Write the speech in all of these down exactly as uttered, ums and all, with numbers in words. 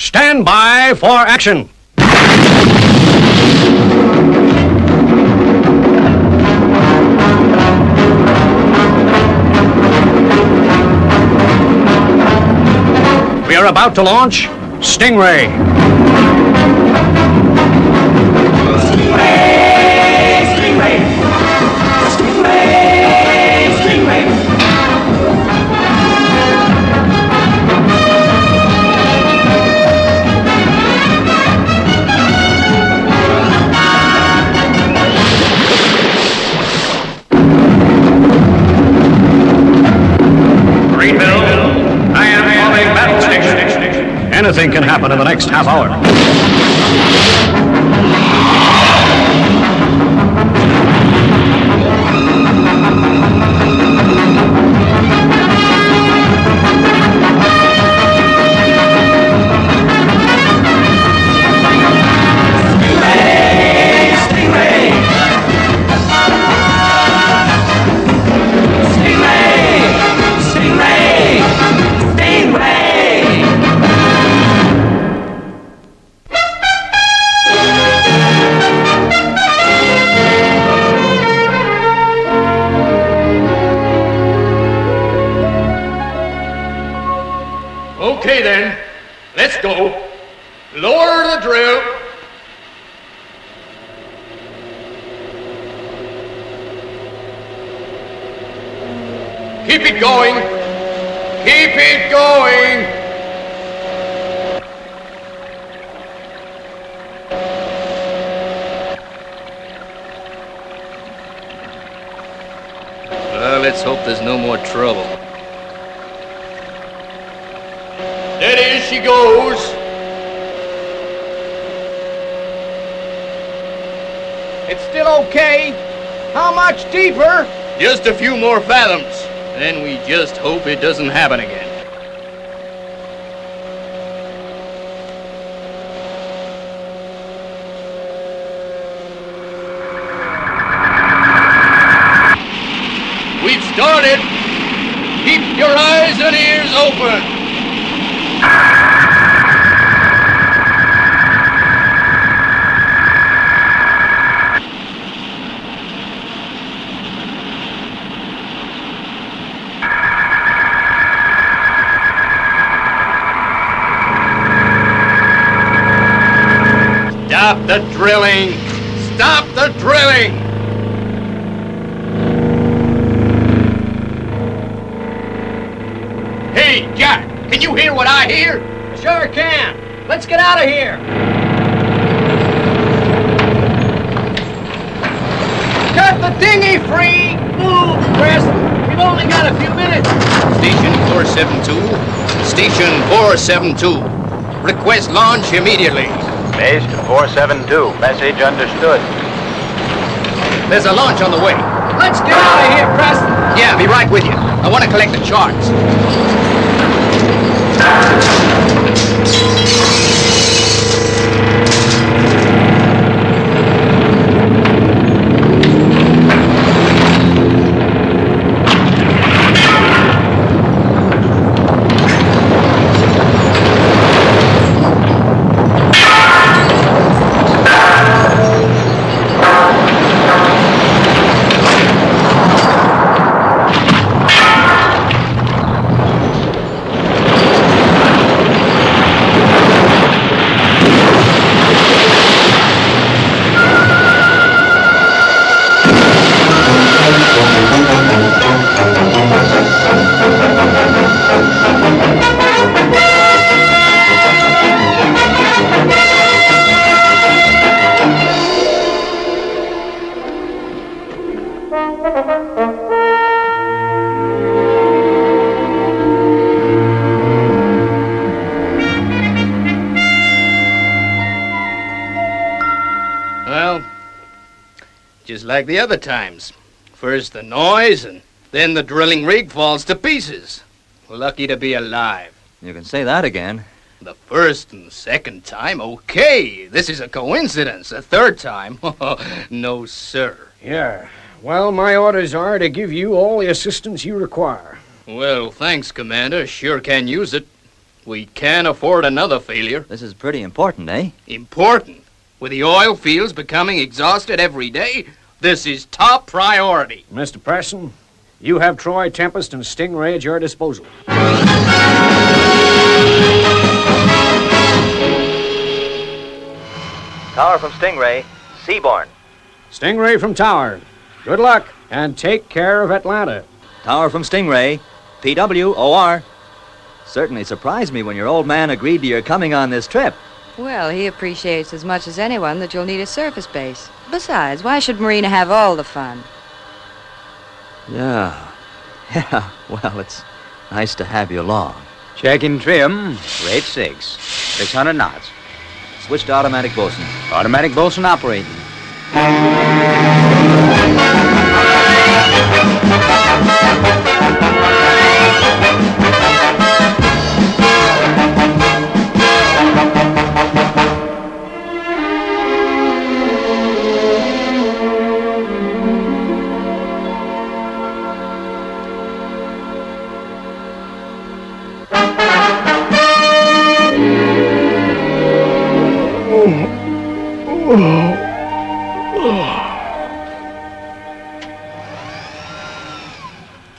Stand by for action. We are about to launch Stingray. Anything can happen in the next half hour. Okay then, let's go. Lower the drill. Keep it going. Keep it going. Well, let's hope there's no more trouble. There she goes. It's still okay. How much deeper? Just a few more fathoms. Then we just hope it doesn't happen again. We've started. Keep your eyes and ears open. Stop the drilling! Stop the drilling! Hey, Jack, can you hear what I hear? I sure can. Let's get out of here. Cut the dinghy free! Move, Preston. We've only got a few minutes. Station four seven two. Station four seven two. Request launch immediately. Base to four seven two. Message understood. There's a launch on the way. Let's get out of here, Preston. Yeah, be right with you. I want to collect the charts. Well, just like the other times. First the noise, and then the drilling rig falls to pieces. Lucky to be alive. You can say that again. The first and second time, okay. This is a coincidence. The third time, no, sir. Yeah, well, my orders are to give you all the assistance you require. Well, thanks, Commander. Sure can use it. We can't afford another failure. This is pretty important, eh? Important? With the oil fields becoming exhausted every day, this is top priority. Mister Preston, you have Troy, Tempest, and Stingray at your disposal. Tower from Stingray, Seaborn. Stingray from Tower. Good luck, and take care of Atlanta. Tower from Stingray, P W O R. Certainly surprised me when your old man agreed to your coming on this trip. Well, he appreciates as much as anyone that you'll need a surface base. Besides, why should Marina have all the fun? Yeah. Yeah, well, it's nice to have you along. Check-in trim, rate six, six hundred knots. Switch to automatic bosun. Automatic bosun operating.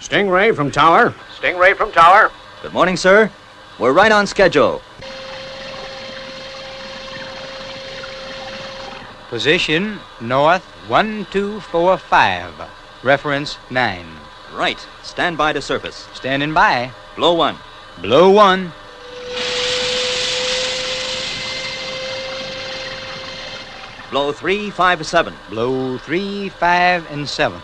Stingray from Tower. Stingray from Tower. Good morning, sir. We're right on schedule. Position north one two four five. Reference nine. Right. Stand by to surface. Standing by. Blow one. Blow one. Blow three, five, and seven. Blow three, five, and seven.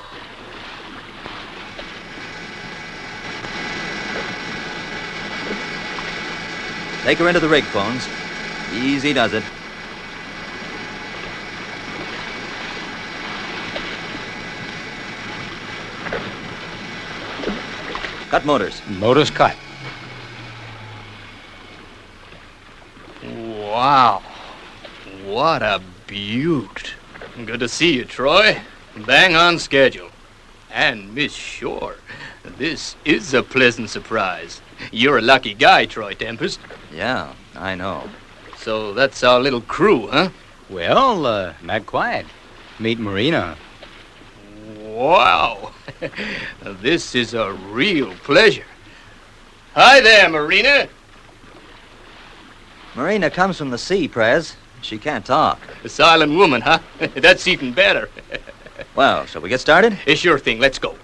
Take her into the rig, Phones. Easy does it. Cut motors. Motors cut. Wow. What a beaut. Good to see you, Troy. Bang on schedule. And Miss Shore, this is a pleasant surprise. You're a lucky guy, Troy Tempest. Yeah, I know. So that's our little crew, huh? Well, uh, not quite. Meet Marina. Wow. This is a real pleasure. Hi there, Marina. Marina comes from the sea, Prez. She can't talk. A silent woman, huh? That's even better. Well, shall we get started? Sure thing. Let's go.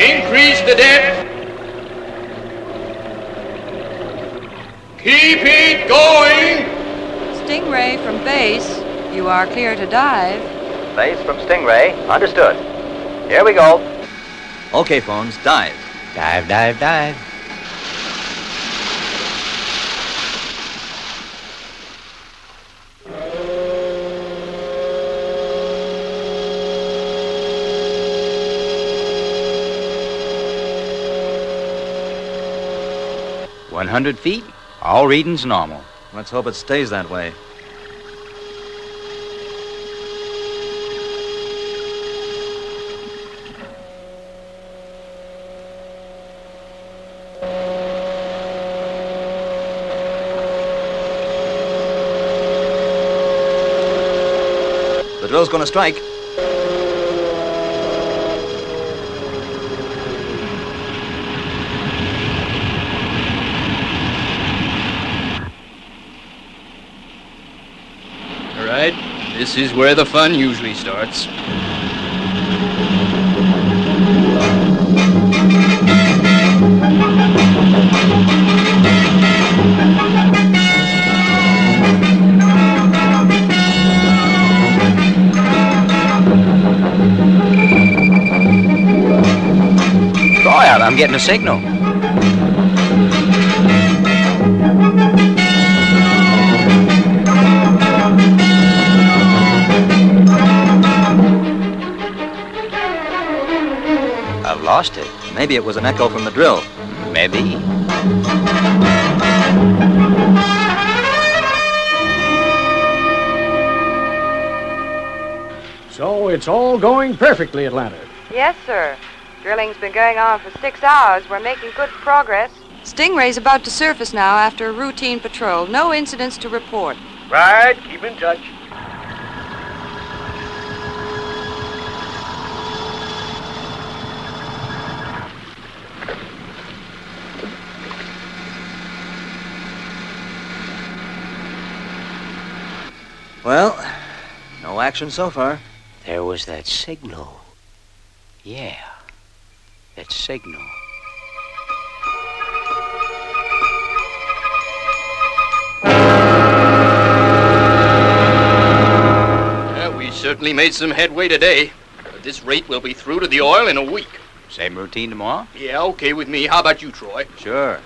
Increase the depth. Keep it going. Stingray from base. You are clear to dive. Base from Stingray. Understood. Here we go. Okay, Phones. Dive. Dive, dive, dive. one hundred feet, all readings normal. Let's hope it stays that way. The drill's gonna strike. This is where the fun usually starts. getting a signal. I've lost it. Maybe it was an echo from the drill. Maybe. So it's all going perfectly, Atlanta. Yes, sir. Drilling's been going on for six hours. We're making good progress. Stingray's about to surface now after a routine patrol. No incidents to report. Right. Keep in touch. Well, no action so far. There was that signal. Yeah, that signal. Yeah, we certainly made some headway today. At this rate, we'll be through to the oil in a week. Same routine tomorrow? Yeah, okay with me. How about you, Troy? Sure.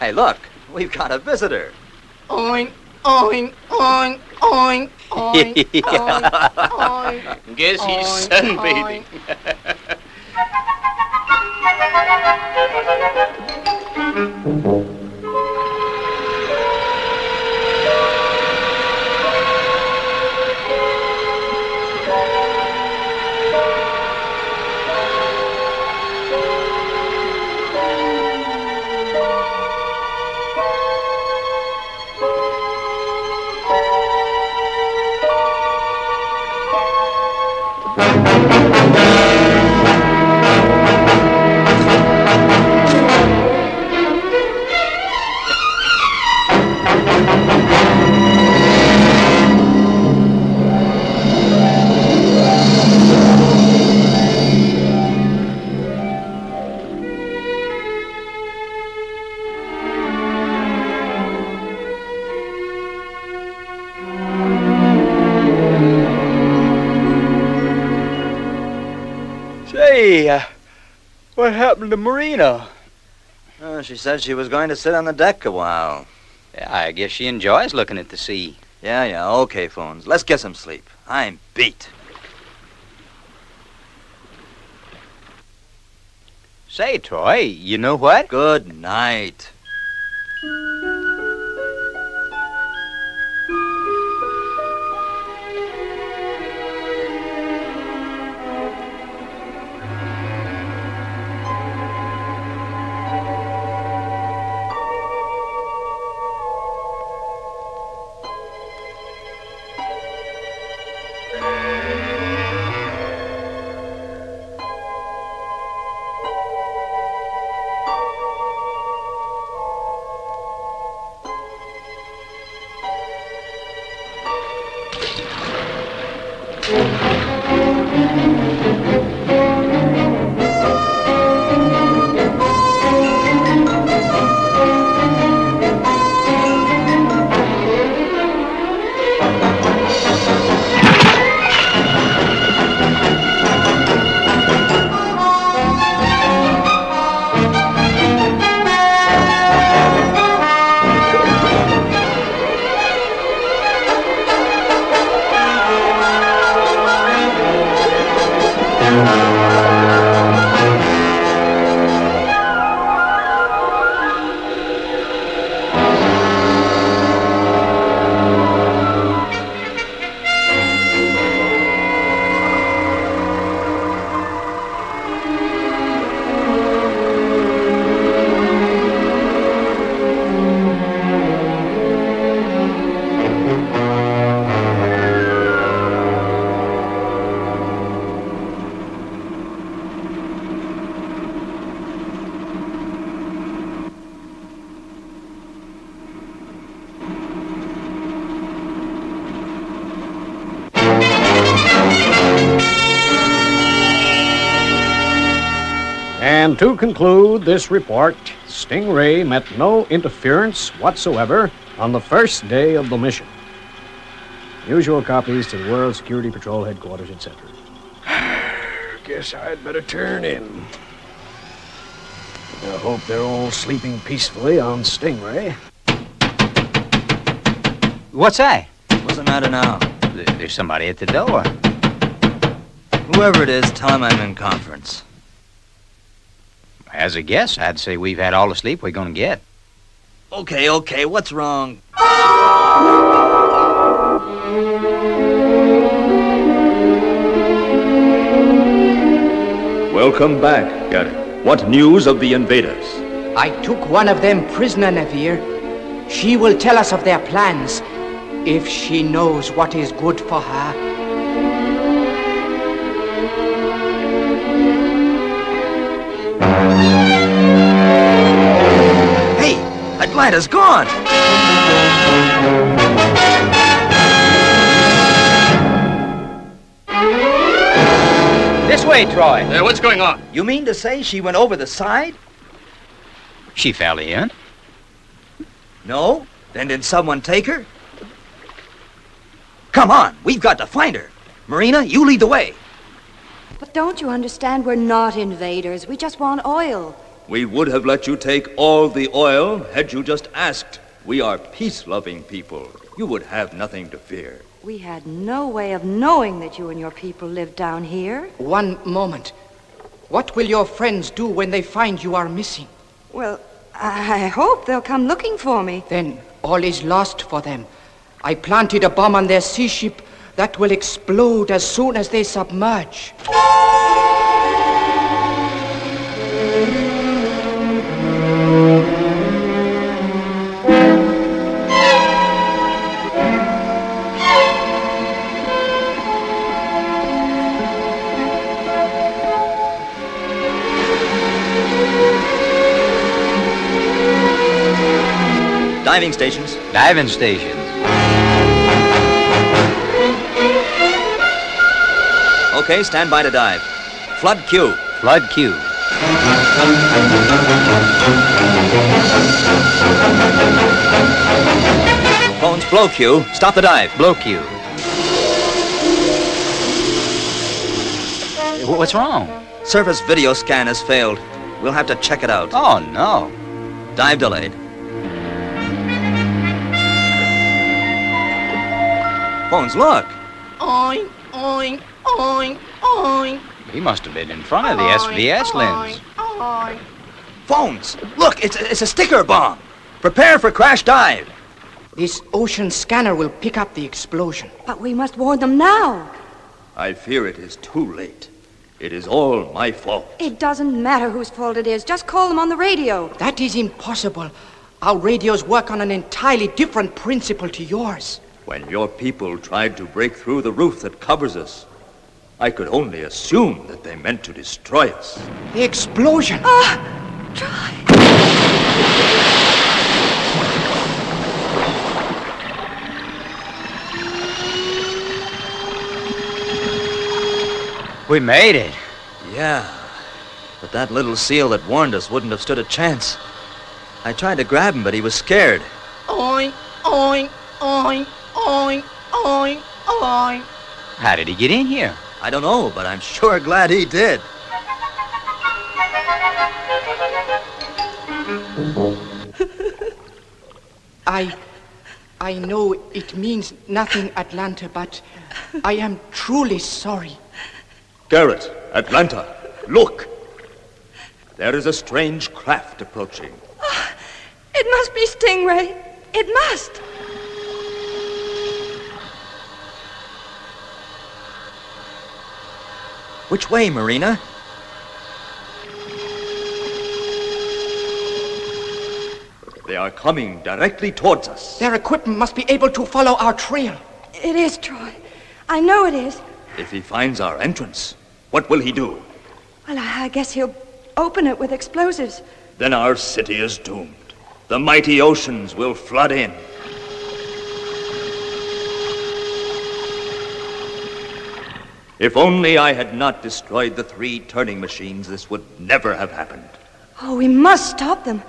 Hey, look, we've got a visitor. Oink, oink, oink, oink. Oink, oink, oink, guess he's oink, sunbathing. What happened to Marina? Uh, she said she was going to sit on the deck a while. Yeah, I guess she enjoys looking at the sea. Yeah, yeah, okay, Phones. Let's get some sleep. I'm beat. Say, Troy, you know what? Good night. And to conclude this report, Stingray met no interference whatsoever on the first day of the mission. Usual copies to the World Security Patrol Headquarters, et cetera. Guess I'd better turn in. I hope they're all sleeping peacefully on Stingray. What's that? What's the matter now? There's somebody at the door. Whoever it is, tell him I'm in conference. As a guess, I'd say we've had all the sleep we're gonna get. Okay, okay, what's wrong? Welcome back, Garrett. What news of the invaders? I took one of them prisoner, Navier. She will tell us of their plans, if she knows what is good for her. Hey, Atlanta's gone! This way, Troy. Uh, what's going on? You mean to say she went over the side? She fell in. No? Then did someone take her? Come on, we've got to find her. Marina, you lead the way. But don't you understand? We're not invaders. We just want oil. We would have let you take all the oil had you just asked. We are peace-loving people. You would have nothing to fear. We had no way of knowing that you and your people lived down here. One moment. What will your friends do when they find you are missing? Well, I hope they'll come looking for me. Then all is lost for them. I planted a bomb on their sea ship that will explode as soon as they submerge. Diving stations. Diving stations. Okay, stand by to dive. Flood Q. Flood Q. Phones, blow Q. Stop the dive. Blow Q. What's wrong? Surface video scan has failed. We'll have to check it out. Oh, no. Dive delayed. Phones, look. Oink, oink. Oink, oink. He must have been in front of the S V S lens. Oink, oink. Phones! Look, it's a, it's a sticker bomb. Prepare for crash dive. This ocean scanner will pick up the explosion. But we must warn them now. I fear it is too late. It is all my fault. It doesn't matter whose fault it is. Just call them on the radio. That is impossible. Our radios work on an entirely different principle to yours. When your people tried to break through the roof that covers us, I could only assume that they meant to destroy us. The explosion! Ah! Troy! We made it. Yeah. But that little seal that warned us wouldn't have stood a chance. I tried to grab him, but he was scared. Oink, oink, oink, oink, oink, oink. How did he get in here? I don't know, but I'm sure glad he did. I... I know it means nothing, Atlanta, but I am truly sorry. Garrett, Atlanta, look! There is a strange craft approaching. Oh, it must be Stingray. It must. Which way, Marina? They are coming directly towards us. Their equipment must be able to follow our trail. It is, Troy. I know it is. If he finds our entrance, what will he do? Well, I guess he'll open it with explosives. Then our city is doomed. The mighty oceans will flood in. If only I had not destroyed the three turning machines, this would never have happened. Oh, we must stop them.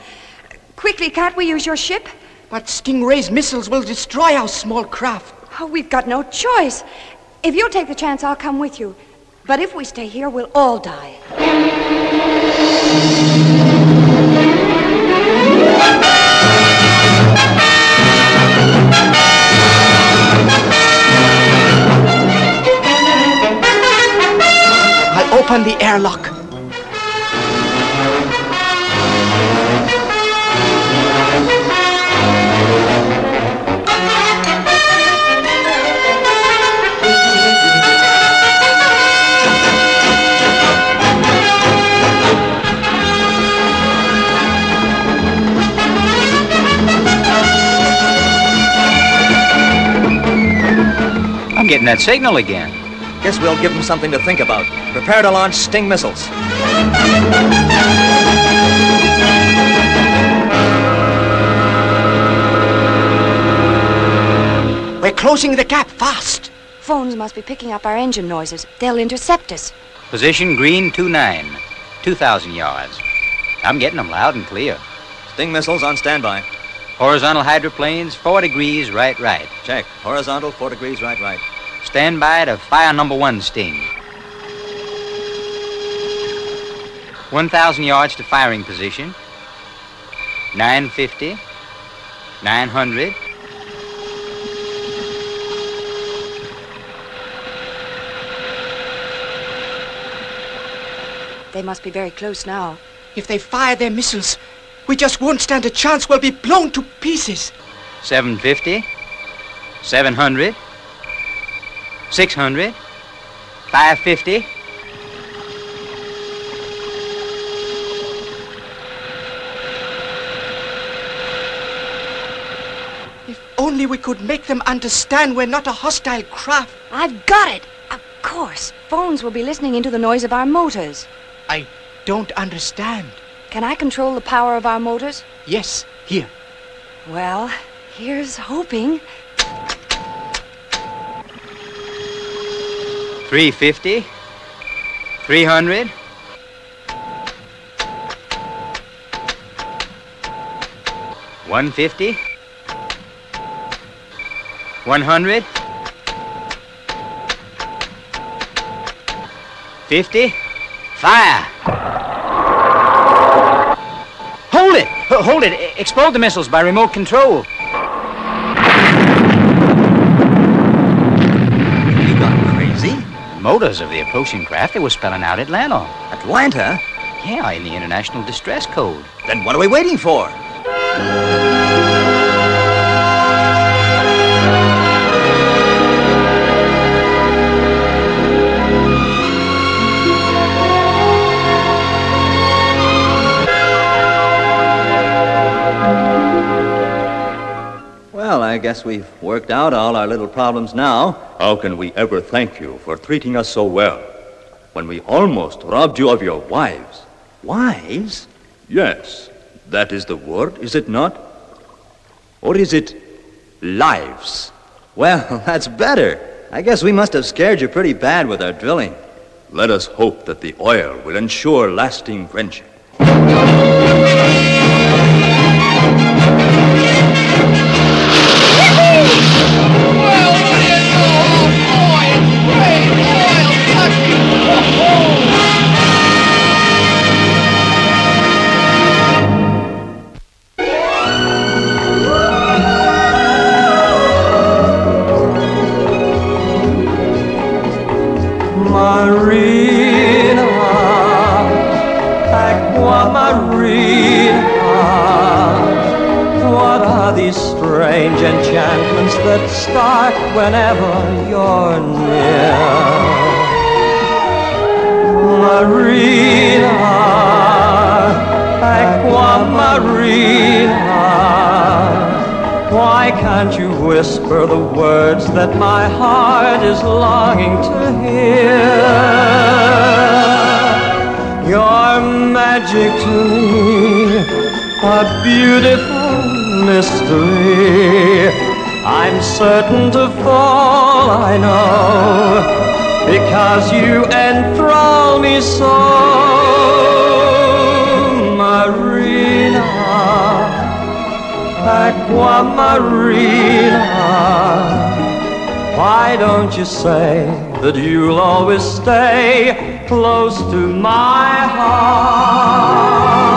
Quickly, can't we use your ship? But Stingray's missiles will destroy our small craft. Oh, we've got no choice. If you'll take the chance, I'll come with you. But if we stay here, we'll all die. open the airlock. Getting that signal again. Guess we'll give them something to think about. Prepare to launch Sting missiles. We're closing the gap fast. Phones must be picking up our engine noises. They'll intercept us. Position green two nine, two thousand yards. I'm getting them loud and clear. Sting missiles on standby. Horizontal hydroplanes, four degrees, right, right. Check. Horizontal, four degrees, right, right. Stand by to fire number one sting. one thousand yards to firing position. nine fifty. nine hundred. They must be very close now. If they fire their missiles, we just won't stand a chance. We'll be blown to pieces. seven fifty. seven hundred. six hundred, five fifty. If only we could make them understand we're not a hostile craft. I've got it. Of course. Phones will be listening into the noise of our motors. I don't understand. Can I control the power of our motors? Yes, here. Well, here's hoping. three fifty, three hundred. one fifty. one hundred. fifty. Fire! Hold it! Hold it! Explode the missiles by remote control. Motors of the approaching craft, they were spelling out Atlanta. Atlanta? Yeah, in the International Distress Code. Then what are we waiting for? Well, I guess we've worked out all our little problems now. How can we ever thank you for treating us so well, when we almost robbed you of your wives? Wives? Yes, that is the word, is it not? Or is it lives? Well, that's better. I guess we must have scared you pretty bad with our drilling. Let us hope that the oil will ensure lasting friendship. Marina, Aquamarina, what are these strange enchantments that start whenever you're near? Marina, Aquamarina, why can't you whisper the words that my heart is longing to hear? Your magic to me, a beautiful mystery. I'm certain to fall, I know, because you enthrall me so. Marina, Aquamarina, why don't you say that you'll always stay close to my heart?